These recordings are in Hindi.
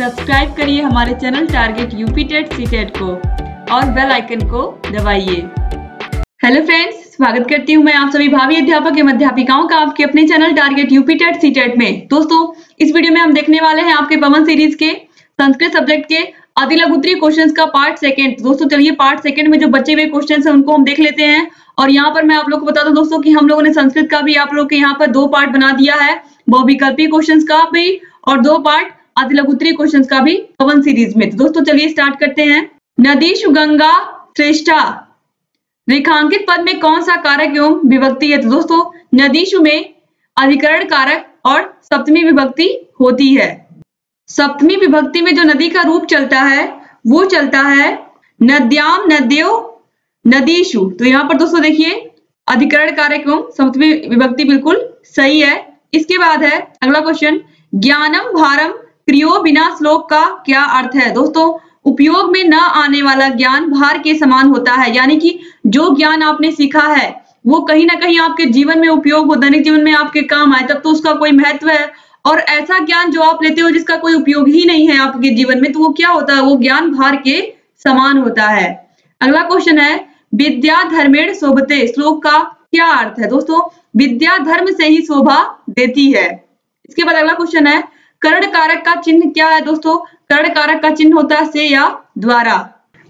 सब्सक्राइब करिए हमारे channel target UP TET C TET को और बेल आइकन को दबाइए। हेलो फ्रेंड्स, स्वागत करती हूं मैं आप सभी भावी अध्यापक एवं अध्यापिकाओं का आपके अपने channel target UP TET C TET में। दोस्तों, इस वीडियो में हम देखने वाले हैं आपके पवन सीरीज के संस्कृत सब्जेक्ट के आदि लघु उत्तरीय क्वेश्चंस का पार्ट सेकंड। दोस्तों चलिए पार्ट सेकंड में जो बचे हुए क्वेश्चंस हैं उनको हम देख लेते हैं। और यहाँ पर मैं आप लोगों को बता दूं दोस्तों कि हम लोगों ने संस्कृत का भी आप लोगों के यहाँ पर दो पार्ट बना दिया है, बहुविकल्पीय क्वेश्चंस का भी और दो पार्ट आदि लघु उत्तरीय क्वेश्चंस का भी पवन सीरीज में। तो दोस्तों चलिए स्टार्ट करते हैं। नदीषु गंगा श्रेष्ठा, रेखांकित पद में कौन सा कारक एवं विभक्ति है? तो दोस्तों नदीषु में अधिकरण कारक और सप्तमी विभक्ति होती है। सप्तमी विभक्ति में जो नदी का रूप चलता है वो चलता है नद्याम नद्यो नदीषु। तो यहाँ पर दोस्तों देखिए अधिकरण कारक एवं सप्तमी विभक्ति बिल्कुल सही है। इसके बाद है अगला क्वेश्चन, ज्ञानम भारम क्रियो बिना श्लोक का क्या अर्थ है? दोस्तों उपयोग में न आने वाला ज्ञान भार के समान होता है, यानी कि जो ज्ञान आपने सीखा है वो कहीं ना कहीं आपके जीवन में उपयोग हो, दैनिक जीवन में आपके काम आए, तब तो उसका कोई महत्व है। और ऐसा ज्ञान जो आप लेते हो जिसका कोई उपयोग ही नहीं है आपके जीवन में, तो वो क्या होता है? वो ज्ञान भार के समान होता है। अगला क्वेश्चन है विद्या धर्मेण शोभते, श्लोक का क्या अर्थ है? दोस्तों विद्या धर्म से ही शोभा देती है। इसके बाद अगला क्वेश्चन है कर्ण कारक का चिन्ह क्या है? दोस्तों कर्ण कारक का चिन्ह होता है से या द्वारा।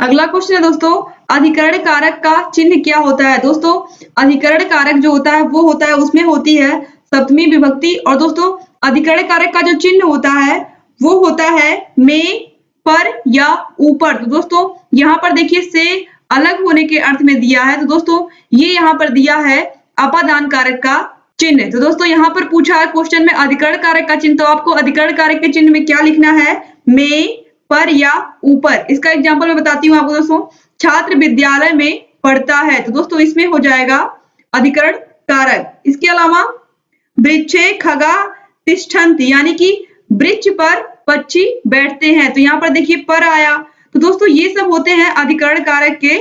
अगला क्वेश्चन है दोस्तों अधिकरण कारक का चिन्ह क्या होता है? दोस्तों अधिकरण कारक जो होता है वो होता है, उसमें होती है सप्तमी विभक्ति। और दोस्तों अधिकरण कारक का जो चिन्ह होता है वो होता है में, पर या ऊपर। तो दोस्तों यहाँ पर देखिए से अलग होने के अर्थ में दिया है। तो दोस्तों ये यहाँ पर दिया है अपादान कारक का चिन्ह। तो दोस्तों यहाँ पर पूछा है क्वेश्चन में अधिकरण कारक का चिन्ह, तो आपको अधिकरण कारक के चिन्ह में क्या लिखना है, में, पर या ऊपर। इसका एग्जाम्पल मैं बताती हूँ आपको दोस्तों, छात्र विद्यालय में पढ़ता है, तो दोस्तों इसमें हो जाएगा अधिकरण कारक। इसके अलावा वृक्षे खगा तिष्ठन्ति, यानी कि वृक्ष पर पक्षी बैठते हैं, तो यहाँ पर देखिए पर आया। तो दोस्तों ये सब होते हैं अधिकरण कारक के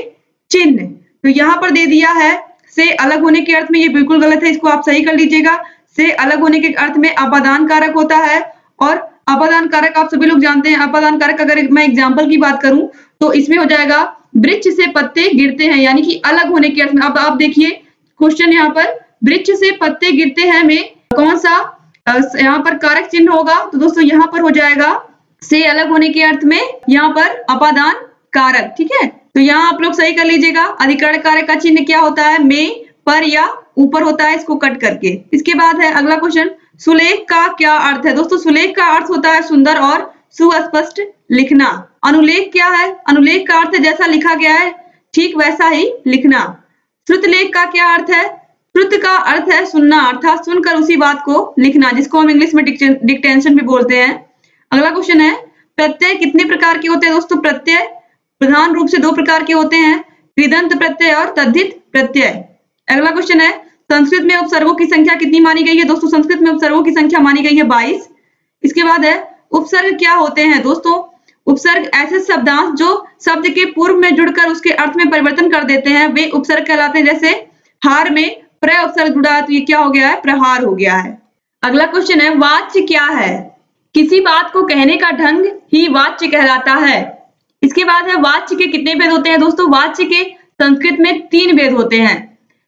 चिन्ह। तो यहाँ पर दे दिया है से अलग होने के अर्थ में, ये बिल्कुल गलत है, इसको आप सही कर लीजिएगा। से अलग होने के अर्थ में अपादान कारक होता है, और अपादान कारक आप सभी लोग जानते हैं। अपादान कारक अगर मैं एग्जाम्पल की बात करूं तो इसमें हो जाएगा वृक्ष से पत्ते गिरते हैं, यानी कि अलग होने के अर्थ में। अब आप देखिए क्वेश्चन यहाँ पर वृक्ष से पत्ते गिरते हैं में कौन सा यहाँ पर कारक चिन्ह होगा? तो दोस्तों यहाँ पर हो जाएगा से अलग होने के अर्थ में यहाँ पर अपादान कारक। ठीक है, तो यहाँ आप लोग सही कर लीजिएगा। अधिकरण कारक का चिन्ह क्या होता है, में, पर या ऊपर होता है, इसको कट करके। इसके बाद है अगला क्वेश्चन, सुलेख का क्या अर्थ है? दोस्तों सुलेख का अर्थ होता है सुंदर और सुस्पष्ट लिखना। अनुलेख क्या है? अनुलेख का अर्थ है जैसा लिखा गया है ठीक वैसा ही लिखना। श्रुतलेख का क्या अर्थ है? श्रुत का अर्थ है सुनना, अर्थात सुनकर उसी बात को लिखना, जिसको हम इंग्लिश में डिक्टेंशन भी बोलते हैं। अगला क्वेश्चन है प्रत्यय कितने प्रकार के होते हैं? दोस्तों प्रत्यय प्रधान रूप से दो प्रकार के होते हैं, कृदंत प्रत्यय और तद्धित प्रत्यय। अगला क्वेश्चन है संस्कृत में उपसर्गों की संख्या कितनी मानी गई है? दोस्तों संस्कृत में उपसर्गों की संख्या मानी गई है 22। इसके बाद है उपसर्ग क्या होते हैं? दोस्तों उपसर्ग ऐसे शब्दांश जो शब्द के पूर्व में जुड़कर उसके अर्थ में परिवर्तन कर देते हैं, वे उपसर्ग कहलाते हैं। जैसे हार में प्र उपसर्ग जुड़ा है तो ये क्या हो गया है, प्रहार हो गया है। अगला क्वेश्चन है वाच्य क्या है? किसी बात को कहने का ढंग ही वाच्य कहलाता है। इसके बाद है वाच्य के कितने भेद होते हैं? दोस्तों वाच्य के संस्कृत में 3 भेद होते हैं,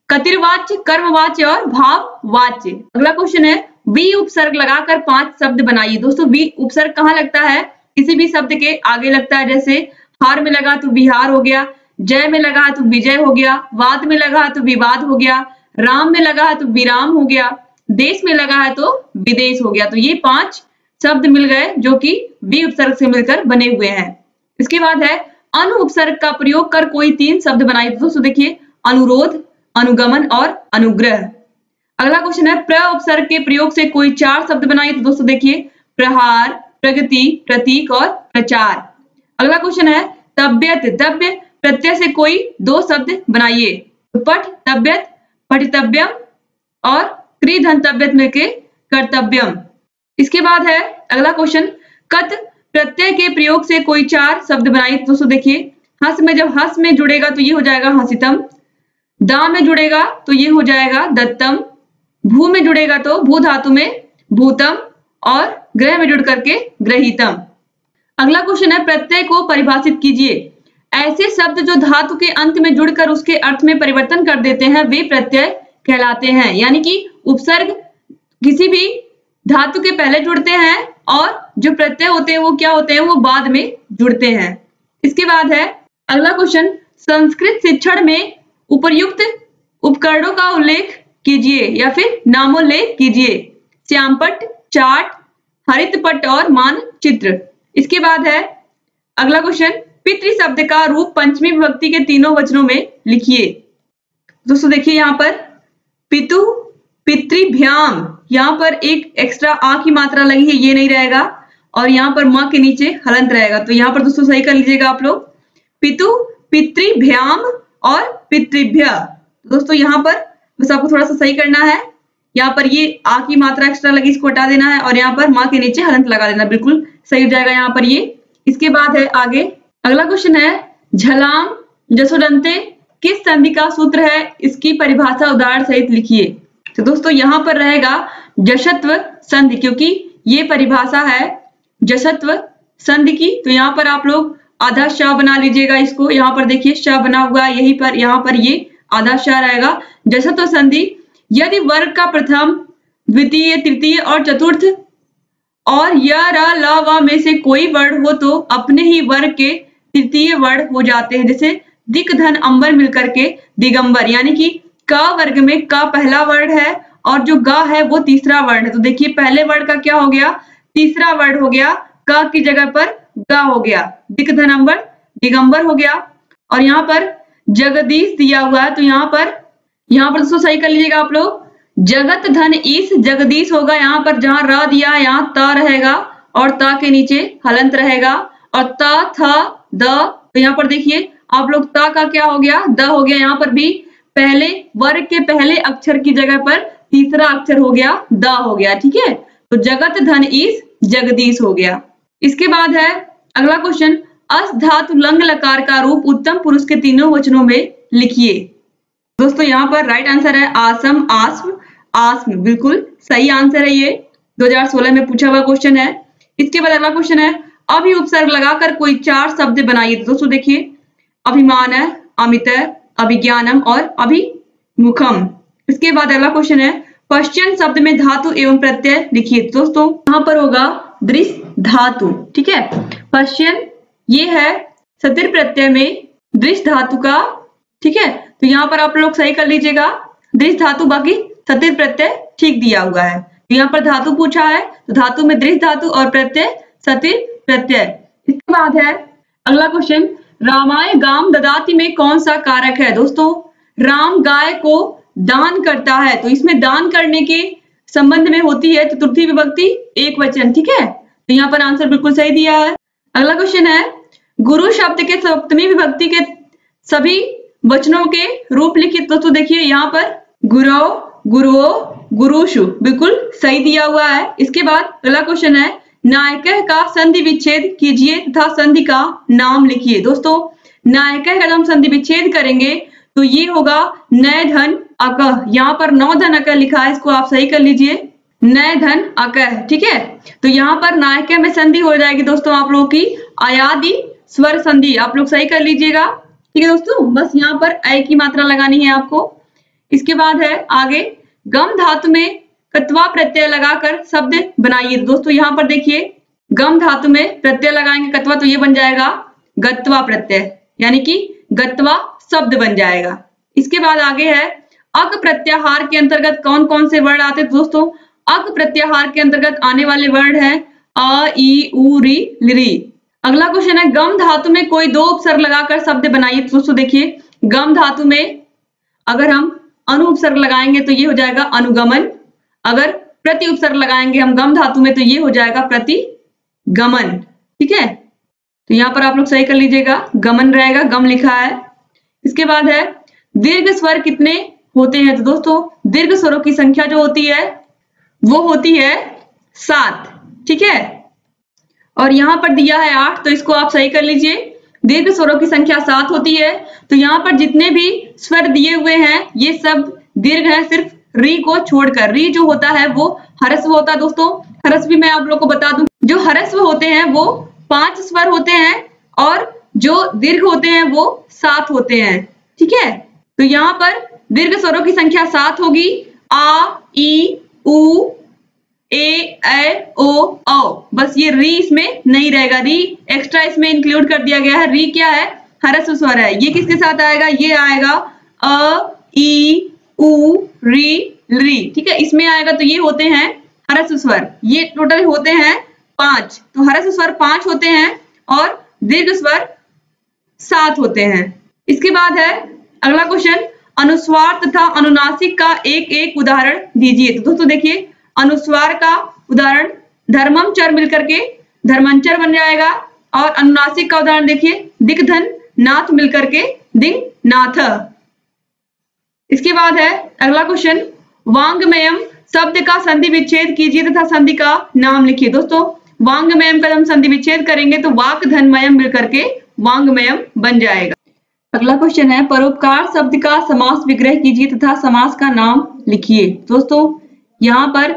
कतिर्वाच्य, कर्मवाच्य और भाववाच्य। अगला क्वेश्चन है वी उपसर्ग लगाकर 5 शब्द बनाइए। दोस्तों वी उपसर्ग कहाँ लगता है? किसी भी शब्द के आगे लगता है, जैसे हार में लगा तो विहार हो गया, जय में लगा तो विजय हो गया, वाद में लगा तो विवाद हो गया, राम में लगा है तो विराम हो गया, देश में लगा है तो विदेश हो गया। तो ये 5 शब्द मिल गए जो कि वी उपसर्ग से मिलकर बने हुए हैं। इसके बाद है अनु उपसर्ग का प्रयोग कर कोई 3 शब्द बनाए। दोस्तों देखिए अनुरोध, अनुगमन और अनुग्रह। अगला क्वेश्चन है प्र उपसर्ग के प्रयोग से कोई 4 शब्द बनाइए। तो दोस्तों देखिए प्रहार, प्रगति, प्रतीक और प्रचार। अगला क्वेश्चन है तब्यत, दव्य प्रत्यय से कोई 2 शब्द बनाइए। पठ तब्यत, पठितव्यम और क्रिधंतव्यत मिलके कर्तव्यम। इसके बाद है अगला क्वेश्चन कत प्रत्यय के प्रयोग से कोई 4 शब्द बनाइए। दोस्तों देखिए हस में, जब हस में जुड़ेगा तो ये हो जाएगा हसितम, दा में जुड़ेगा तो ये हो जाएगा दत्तम, भू में जुड़ेगा तो भू धातु में भूतम और ग्रह में जुड़ करके ग्रहीतम। अगला क्वेश्चन है प्रत्यय को परिभाषित कीजिए। ऐसे शब्द जो धातु के अंत में जुड़कर उसके अर्थ में परिवर्तन कर देते हैं वे प्रत्यय कहलाते हैं। यानी कि उपसर्ग किसी भी धातु के पहले जुड़ते हैं और जो प्रत्यय होते हैं वो क्या होते हैं, वो बाद में जुड़ते हैं। इसके बाद है अगला क्वेश्चन, संस्कृत शिक्षण में उपर्युक्त उपकरणों का उल्लेख कीजिए या फिर नामोल्लेख कीजिए। श्यामपट, चार्ट, हरितपट और मानचित्र। इसके बाद है अगला क्वेश्चन, पितृ शब्द का रूप पंचमी विभक्ति के तीनों वचनों में लिखिए। दोस्तों देखिए यहाँ पर पितु, पितृभ्याम, यहाँ पर एक एक्स्ट्रा आ की मात्रा लगी है, ये नहीं रहेगा, और यहाँ पर माँ के नीचे हलंत रहेगा। तो यहाँ पर दोस्तों सही कर लीजिएगा आप लोग, पितु, पितृभ्याम और पितृभ्य। दोस्तों यहाँ पर बस आपको थोड़ा सा सही करना है, यहाँ पर ये आ की मात्रा एक्स्ट्रा लगी, इसको हटा देना है और यहाँ पर माँ के नीचे हलंत लगा देना, बिल्कुल सही हो जाएगा यहाँ पर ये। इसके बाद है आगे अगला क्वेश्चन है, झलाम जसोदंते किस संधि का सूत्र है, इसकी परिभाषा उदाहरण सहित लिखिए। तो दोस्तों यहाँ पर रहेगा जशत्व संधि, क्योंकि ये परिभाषा है जशत्व संधि की। तो यहाँ पर आप लोग आधा श बना लीजिएगा, इसको यहाँ पर देखिए श बना हुआ, यही पर यहाँ पर ये आधा श रहेगा। जशत्व संधि यदि वर्ग का प्रथम, द्वितीय, तृतीय और चतुर्थ और य, र, ल, व में से कोई वर्ड हो तो अपने ही वर्ग के तृतीय वर्ण हो जाते हैं। जैसे दिक, धन, अंबर मिलकर के दिगंबर, यानी कि क वर्ग में क पहला वर्ण है और जो ग है वो तीसरा वर्ण है। तो देखिए पहले वर्ण का क्या हो गया, तीसरा वर्ण हो गया, क की जगह पर ग हो गया, दिक, धन, अंबर, दिगंबर हो गया। और यहाँ पर जगदीश दिया हुआ है, तो यहाँ पर दोस्तों सही कर लीजिएगा आप लोग, जगत, धन, ईश, जगदीश होगा। यहाँ पर जहां र दिया यहाँ त रहेगा और त के नीचे हलंत रहेगा और त, थ, द। तो यहाँ पर देखिए आप लोग ता का क्या हो गया, द हो गया, यहाँ पर भी पहले वर्ग के पहले अक्षर की जगह पर तीसरा अक्षर हो गया, द हो गया, ठीक है। तो जगत, धन, ईश, जगदीश हो गया। इसके बाद है अगला क्वेश्चन, अस धातु लंग लकार का रूप उत्तम पुरुष के तीनों वचनों में लिखिए। दोस्तों यहाँ पर राइट आंसर है आसम, आस्म, आस्म, बिल्कुल सही आंसर है ये, 2016 में पूछा हुआ क्वेश्चन है। इसके बाद अगला क्वेश्चन है, अभी उपसर्ग लगाकर कोई चार शब्द बनाइए। दोस्तों देखिए अभिमान है, अमित है, अभिज्ञानम और अभिमुखम। इसके बाद अगला क्वेश्चन है, पश्चिम शब्द में धातु एवं प्रत्यय लिखिए। दोस्तों यहाँ पर होगा दृश धातु, ठीक है, पश्चिम ये है सतिर प्रत्यय में दृश धातु का, ठीक है। तो यहाँ पर आप लोग सही कर लीजिएगा, दृश धातु बाकी सतिर प्रत्यय ठीक दिया हुआ है। तो यहाँ पर धातु पूछा है, तो धातु में दृश धातु और प्रत्यय सतिर प्रत्यय। इसके बाद है अगला क्वेश्चन, रामाय गाम ददाति में कौन सा कारक है। दोस्तों राम गाय को दान करता है, तो इसमें दान करने के संबंध में होती है चतुर्थी विभक्ति एक वचन, ठीक है। तो यहाँ पर आंसर बिल्कुल सही दिया है। अगला क्वेश्चन है, गुरु शब्द के सप्तमी विभक्ति के सभी वचनों के रूप लिखिए। दोस्तों देखिए यहाँ पर गुरु, गुरुओ, गुरुषु, बिल्कुल सही दिया हुआ है। इसके बाद अगला क्वेश्चन है, नायकः का संधि विच्छेद कीजिए तथा संधि का नाम लिखिए। दोस्तों नायकः का हम संधि विच्छेद करेंगे तो ये होगा नय धन अकह, यहाँ पर नौ धन अकह लिखा है, इसको आप सही कर लीजिए, नय धन अकह, ठीक है। तो यहाँ पर नायकः में संधि हो जाएगी दोस्तों आप लोगों की अयादि स्वर संधि, आप लोग सही कर लीजिएगा, ठीक है। दोस्तों बस यहाँ पर अय की मात्रा लगानी है आपको। इसके बाद है आगे, गम धातु में कत्वा प्रत्यय लगाकर शब्द बनाइए। दोस्तों यहाँ पर देखिए गम धातु में प्रत्यय लगाएंगे कत्वा, तो ये बन जाएगा गत्वा प्रत्यय, यानी कि गत्वा शब्द बन जाएगा। इसके बाद आगे है, अक प्रत्याहार के अंतर्गत कौन कौन से वर्ण आते हैं। दोस्तों अक प्रत्याहार के अंतर्गत आने वाले वर्ण है अ, ई, उ, री, लिरी। अगला क्वेश्चन है, गम धातु में कोई दो उपसर्ग लगाकर शब्द बनाइए। दोस्तों देखिए गम धातु में अगर हम अनु उपसर्ग लगाएंगे तो ये हो जाएगा अनुगमन, अगर प्रति उपसर्ग लगाएंगे हम गम धातु में तो ये हो जाएगा प्रतिगमन, ठीक है। तो यहाँ पर आप लोग सही कर लीजिएगा, गमन रहेगा, गम लिखा है। इसके बाद है, दीर्घ स्वर कितने होते हैं। तो दोस्तों दीर्घ स्वरों की संख्या जो होती है वो होती है 7, ठीक है, और यहाँ पर दिया है 8, तो इसको आप सही कर लीजिए। दीर्घ स्वरों की संख्या 7 होती है, तो यहाँ पर जितने भी स्वर दिए हुए हैं ये सब दीर्घ है, सिर्फ री को छोड़कर। री जो होता है वो हरस्व होता है। दोस्तों हरस्व भी मैं आप लोगों को बता दूं, जो हरस्व होते हैं वो पांच स्वर होते हैं और जो दीर्घ होते हैं वो 7 होते हैं। ठीक है, तो यहाँ पर दीर्घ स्वरों की संख्या 7 होगी। आ, ई, उ, ए, ऐ, ओ, औ। बस ये री इसमें नहीं रहेगा, री एक्स्ट्रा इसमें इंक्लूड कर दिया गया है। री क्या है? ह्रस्व स्वर है। ये किसके साथ आएगा? ये आएगा अ, ई, उ, री, री। ठीक है, इसमें आएगा। तो ये होते हैं ह्रस्व स्वर। ये टोटल होते हैं 5। तो ह्रस्व स्वर 5 होते हैं और दीर्घ स्वर 7 होते हैं। इसके बाद है अगला क्वेश्चन, अनुस्वार तथा अनुनासिक का एक एक उदाहरण दीजिए। तो दोस्तों देखिए, अनुस्वार का उदाहरण धर्मम चर मिलकर के धर्मांचर बन जाएगा, और अनुनासिक का उदाहरण देखिए दिग्धन नाथ मिलकर के दिंग नाथ। इसके बाद है अगला क्वेश्चन, वांग्मयम शब्द का संधि विच्छेद कीजिए तथा संधि का नाम लिखिए। दोस्तों वांग्मयम का हम संधि विच्छेद करेंगे तो वाक धनमयम मिलकर के वांग्मयम बन जाएगा। अगला क्वेश्चन है, परोपकार शब्द का समास विग्रह कीजिए तथा समास का नाम लिखिए। दोस्तों यहाँ पर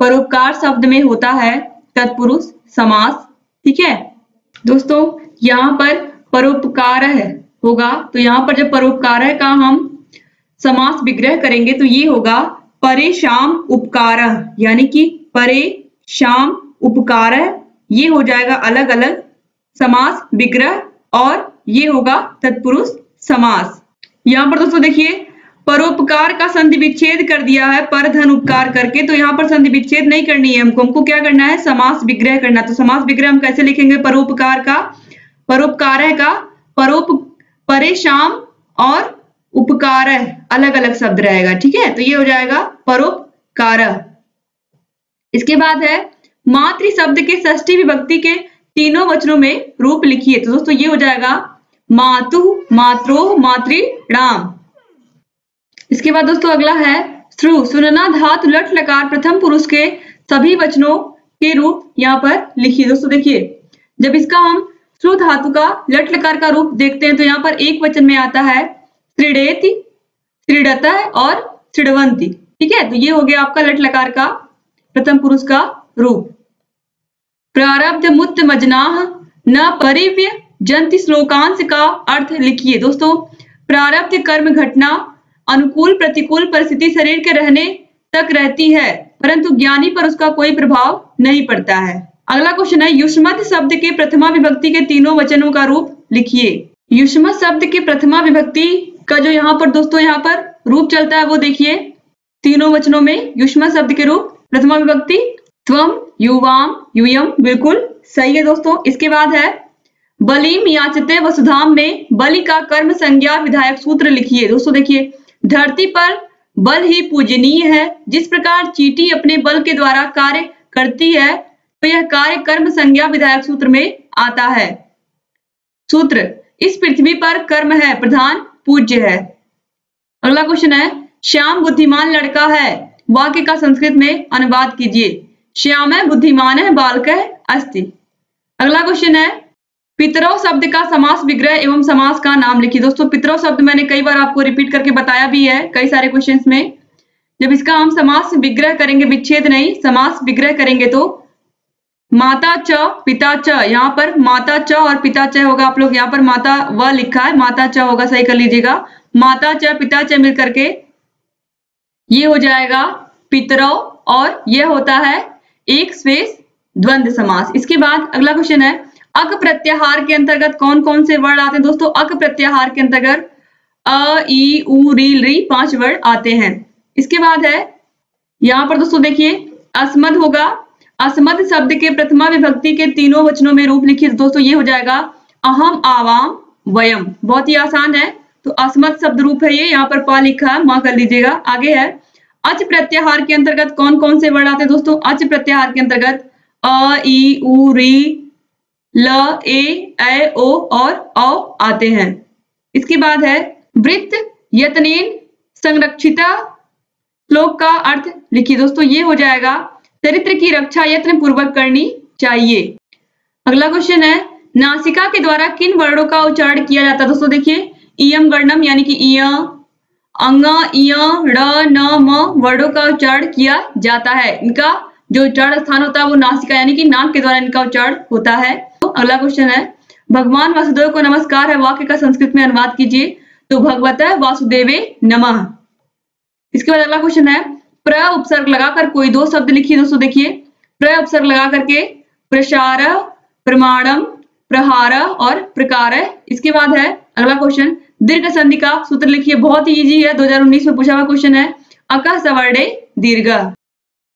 परोपकार शब्द में होता है तत्पुरुष समास। ठीक है दोस्तों, यहाँ पर परोपकार होगा, तो यहाँ पर जब परोपकार का हम समास विग्रह करेंगे तो ये होगा परे शाम उपकार, यानी कि परे शाम उपकार। ये हो जाएगा अलग अलग समास विग्रह और ये होगा तत्पुरुष समास। यहाँ पर दोस्तों देखिए, परोपकार का संधि विच्छेद कर दिया है पर धन उपकार करके, तो यहाँ पर संधि विच्छेद नहीं करनी है हमको। हमको क्या करना है? समास विग्रह करना। तो समास विग्रह हम कैसे लिखेंगे? परोपकार का, परोपकार का परे शाम और उपकार अलग अलग शब्द रहेगा। ठीक है, तो ये हो जाएगा परोपकार। इसके बाद है मातृ शब्द के षष्ठी विभक्ति के तीनों वचनों में रूप लिखिए। तो दोस्तों ये हो जाएगा मातु, मात्रो, मातृणाम। इसके बाद दोस्तों अगला है श्रु, सुनना धातु लट लकार प्रथम पुरुष के सभी वचनों के रूप यहाँ पर लिखिए। दोस्तों देखिए, जब इसका हम श्रु धातु का लट लकार का रूप देखते हैं तो यहाँ पर एक वचन में आता है त्रिडेति, त्रिडता और त्रिडवंती। ठीक है, तो ये हो गया आपका लट लकार का प्रथम पुरुष का रूप। प्रारब्ध मुक्त मजनाह न परिव्य जंति श्लोकांश का अर्थ लिखिए। दोस्तों प्रारब्ध कर्म घटना अनुकूल प्रतिकूल परिस्थिति शरीर के रहने तक रहती है, परंतु ज्ञानी पर उसका कोई प्रभाव नहीं पड़ता है। अगला क्वेश्चन है, युष्मत शब्द के प्रथमा विभक्ति के तीनों वचनों का रूप लिखिए। युष्मत शब्द के प्रथमा विभक्ति का जो यहाँ पर दोस्तों यहाँ पर रूप चलता है वो देखिए, तीनों वचनों में युष्मत शब्द के रूप प्रथमा विभक्ति त्वम, युवाम, यूयम, बिल्कुल सही है दोस्तों। इसके बाद है बलिम याचते वसुधाम में बलि का कर्म संज्ञा विधायक सूत्र लिखिए। दोस्तों देखिए, धरती पर बल ही पूजनीय है, जिस प्रकार चींटी अपने बल के द्वारा कार्य करती है तो यह कार्य कर्म संज्ञा विधायक सूत्र में आता है। सूत्र, इस पृथ्वी पर कर्म है, प्रधान पूज्य है। अगला क्वेश्चन है, श्याम बुद्धिमान लड़का है, वाक्य का संस्कृत में अनुवाद कीजिए। श्याम है बुद्धिमान है बालकः अस्ति। अगला क्वेश्चन है, पितरौ शब्द का समास विग्रह एवं समास का नाम लिखिए। दोस्तों पितरौ शब्द मैंने कई बार आपको रिपीट करके बताया भी है कई सारे क्वेश्चंस में। जब इसका हम समास विग्रह करेंगे, विच्छेद नहीं, समास विग्रह करेंगे तो माता च, पिता च, यहाँ पर माता च और पिता च होगा। आप लोग यहाँ पर माता व लिखा है, माता च होगा, सही कर लीजिएगा। माता च पिता च मिल करके ये हो जाएगा पितरौ, और यह होता है एक स्वेश द्वंद्व समास। इसके बाद अगला क्वेश्चन है, अक प्रत्याहार के अंतर्गत कौन कौन से वर्ड आते हैं? दोस्तों अक प्रत्याहार के अंतर्गत अ, ई, उ, री, री 5 वर्ड आते हैं। इसके बाद है यहाँ पर दोस्तों देखिए, अस्मद होगा, अस्मद शब्द के प्रथमा विभक्ति के तीनों वचनों में रूप लिखिए। दोस्तों ये हो जाएगा अहम, आवाम, वयम, बहुत ही आसान है। तो अस्मद शब्द रूप है ये, यहाँ पर पा लिखा है, मां कर लीजिएगा। आगे है, अच प्रत्याहार के अंतर्गत कौन कौन से वर्ड आते हैं? दोस्तों अच प्रत्याहार के अंतर्गत अ, ई, उ, री, ल, ए, ऐ, ओ और औ आते हैं। इसके बाद है, वृत्त यतनेन संरक्षिता श्लोक का अर्थ लिखिए। दोस्तों ये हो जाएगा चरित्र की रक्षा यत्न पूर्वक करनी चाहिए। अगला क्वेश्चन है, नासिका के द्वारा किन वर्णों का उच्चारण किया जाता है? दोस्तों देखिए, इयम वर्णम यानी कि इय, अंग, इय, ड, न, म वर्णों का उच्चारण किया जाता है। इनका जो उच्चारण स्थान होता है वो नासिका यानी कि नाक के द्वारा इनका उच्चारण होता है। तो अगला क्वेश्चन है, भगवान वासुदेव को नमस्कार है वाक्य का संस्कृत में अनुवाद कीजिए। तो भगवतः वासुदेवे नमः। इसके बाद अगला क्वेश्चन है, प्र उपसर्ग लगाकर कोई दो शब्द लिखिए। दोस्तों देखिए, प्र उपसर्ग लगा करके प्रसार, प्रमाणम, प्रहार और प्रकार। इसके बाद है अगला क्वेश्चन, दीर्घ संधि का सूत्र लिखिए। बहुत ही इजी है, 2019 में पूछा हुआ क्वेश्चन है, अकः सवर्णे दीर्घ।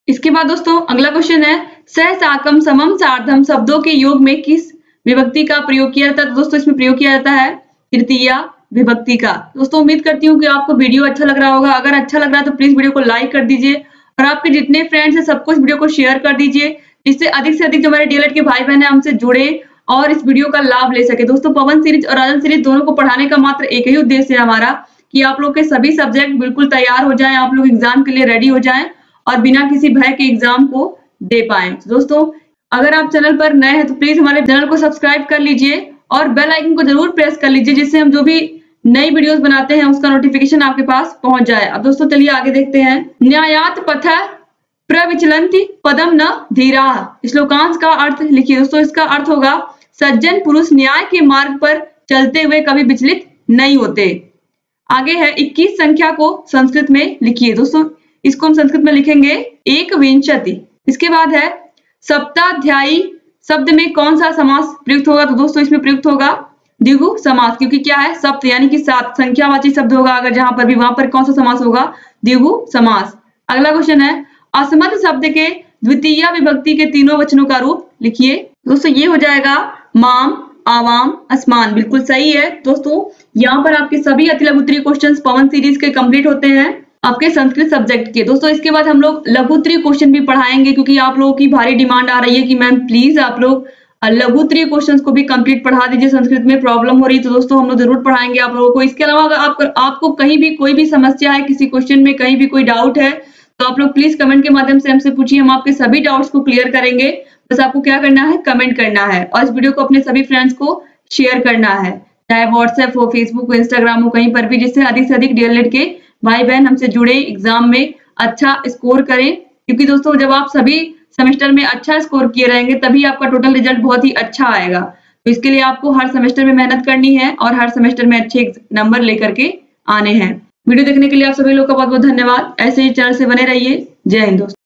इसके बाद दोस्तों अगला क्वेश्चन है, सह साकम समम सार्धम शब्दों के योग में किस विभक्ति का प्रयोग किया जाता है। तो दोस्तों इसमें प्रयोग किया जाता है तृतीया विभक्ति का। दोस्तों उम्मीद करती हूँ कि आपको वीडियो अच्छा लग रहा होगा। अगर अच्छा लग रहा है तो प्लीज वीडियो को लाइक कर दीजिए और आपके जितने फ्रेंड्स हैं सबको इस वीडियो को शेयर कर दीजिए, जिससे अधिक से अधिक जो हमारे डीएलएड के भाई बहन है हमसे जुड़े और इस वीडियो का लाभ ले सके। दोस्तों पवन सीरीज और राजन सीरीज दोनों को पढ़ाने का मात्र एक ही उद्देश्य है हमारा, कि आप लोग के सभी सब्जेक्ट बिल्कुल तैयार हो जाएं, आप लोग एग्जाम के लिए रेडी हो जाएं और बिना किसी भय के एग्जाम को दे पाएं। दोस्तों अगर आप चैनल पर नए हैं तो प्लीज हमारे चैनल को सब्सक्राइब कर लीजिए और बेल आइकन को जरूर प्रेस कर लीजिए, जिससे हम जो भी नई वीडियोस बनाते हैं उसका नोटिफिकेशन आपके पास पहुंच जाए। अब दोस्तों चलिए आगे देखते हैं। न्यायात पथ प्रविचलंति पदम न धीरा, श्लोकांश का अर्थ लिखिए। दोस्तों इसका अर्थ होगा, सज्जन पुरुष न्याय के मार्ग पर चलते हुए कभी विचलित नहीं होते। आगे है 21 संख्या को संस्कृत में लिखिए। दोस्तों इसको हम संस्कृत में लिखेंगे एक विंशति। इसके बाद है, सप्ताध्यायी शब्द में कौन सा समास प्रयुक्त होगा। तो दोस्तों इसमें प्रयुक्त होगा द्विगु समास, क्योंकि क्या है सप्त यानी कि सात, संख्यावाची शब्द होगा अगर जहां पर भी, वहां पर कौन सा समास होगा द्विगु समास। अगला क्वेश्चन है, असमर्थ शब्द के द्वितीय विभक्ति के तीनों वचनों का रूप लिखिए। दोस्तों ये हो जाएगा माम, आवाम, आसमान, बिल्कुल सही है। दोस्तों यहाँ पर आपके सभी अति लघु उत्तरीय क्वेश्चन पवन सीरीज के कंप्लीट होते हैं आपके संस्कृत सब्जेक्ट के। दोस्तों इसके बाद हम लोग लघु उत्तरीय क्वेश्चन भी पढ़ाएंगे, क्योंकि आप लोगों की भारी डिमांड आ रही है कि मैम प्लीज आप लोग लघु उत्तरीय क्वेश्चन को भी कंप्लीट पढ़ा दीजिए, संस्कृत में प्रॉब्लम हो रही है। तो दोस्तों हम लोग जरूर पढ़ाएंगे आप लोगों को। इसके अलावा अगर आपको कहीं भी कोई भी समस्या है, किसी क्वेश्चन में कहीं भी कोई डाउट है, तो आप लोग प्लीज कमेंट के माध्यम से हमसे पूछिए, हम आपके सभी डाउट्स को क्लियर करेंगे। बस आपको क्या करना है, कमेंट करना है और इस वीडियो को अपने सभी फ्रेंड्स को शेयर करना है, चाहे व्हाट्सएप हो, फेसबुक हो, इंस्टाग्राम हो, कहीं पर भी, जिससे अधिक से अधिक डीएलएड के भाई बहन हमसे जुड़े, एग्जाम में अच्छा स्कोर करें। क्योंकि दोस्तों जब आप सभी सेमेस्टर में अच्छा स्कोर किए रहेंगे तभी आपका टोटल रिजल्ट बहुत ही अच्छा आएगा। तो इसके लिए आपको हर सेमेस्टर में मेहनत करनी है और हर सेमेस्टर में अच्छे नंबर लेकर के आने हैं। वीडियो देखने के लिए आप सभी लोग का बहुत बहुत धन्यवाद। ऐसे ही चैनल से बने रहिए। जय हिंद दोस्तों।